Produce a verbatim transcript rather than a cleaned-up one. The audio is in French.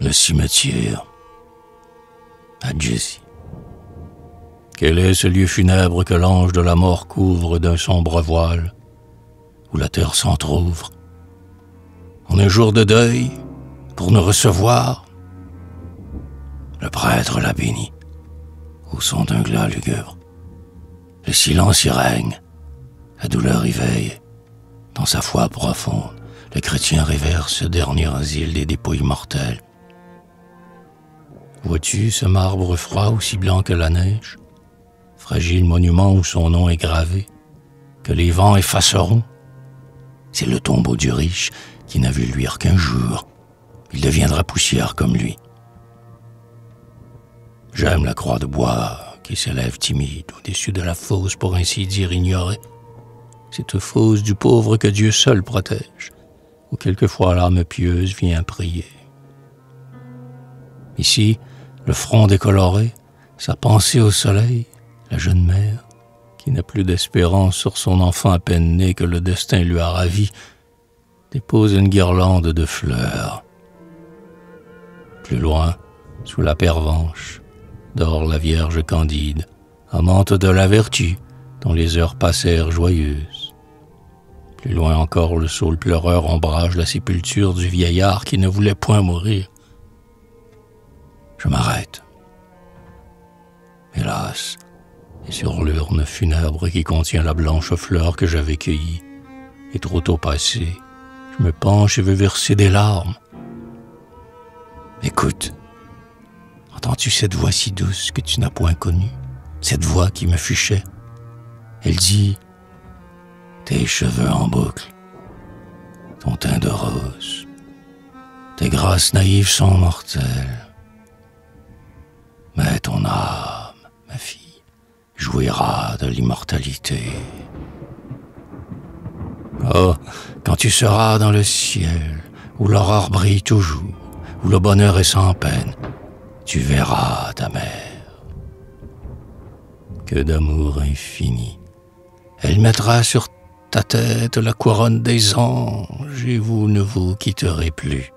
le cimetière à Jesse. Quel est ce lieu funèbre que l'ange de la mort couvre d'un sombre voile, où la terre s'entr'ouvre, en un jour de deuil, pour nous recevoir? Le prêtre la bénit, au son d'un glas lugubre. Le silence y règne, la douleur y veille. Dans sa foi profonde, le chrétien révère ce dernier asile des dépouilles mortelles. Vois-tu ce marbre froid aussi blanc que la neige, fragile monument où son nom est gravé, que les vents effaceront? C'est le tombeau du riche qui n'a vu luire qu'un jour. Il deviendra poussière comme lui. J'aime la croix de bois qui s'élève timide au-dessus de la fosse, pour ainsi dire ignorée. Cette fosse du pauvre que Dieu seul protège, où quelquefois l'âme pieuse vient prier. Ici, le front décoloré, sa pensée au soleil, la jeune mère, qui n'a plus d'espérance sur son enfant à peine né que le destin lui a ravi, dépose une guirlande de fleurs. Plus loin, sous la pervenche, dort la Vierge Candide, amante de la vertu, dont les heures passèrent joyeuses. Plus loin encore, le saule pleureur ombrage la sépulture du vieillard qui ne voulait point mourir. Je m'arrête. Hélas, et sur l'urne funèbre qui contient la blanche fleur que j'avais cueillie, et trop tôt passée, je me penche et veux verser des larmes. Écoute, entends-tu cette voix si douce que tu n'as point connue, cette voix qui me fichait? Elle dit, tes cheveux en boucle, ton teint de rose, tes grâces naïves sont mortelles. Mais ton âme, ma fille, jouira de l'immortalité. Oh, quand tu seras dans le ciel, où l'aurore brille toujours, où le bonheur est sans peine, tu verras ta mère. Que d'amour infini! Elle mettra sur ta tête la couronne des anges et vous ne vous quitterez plus.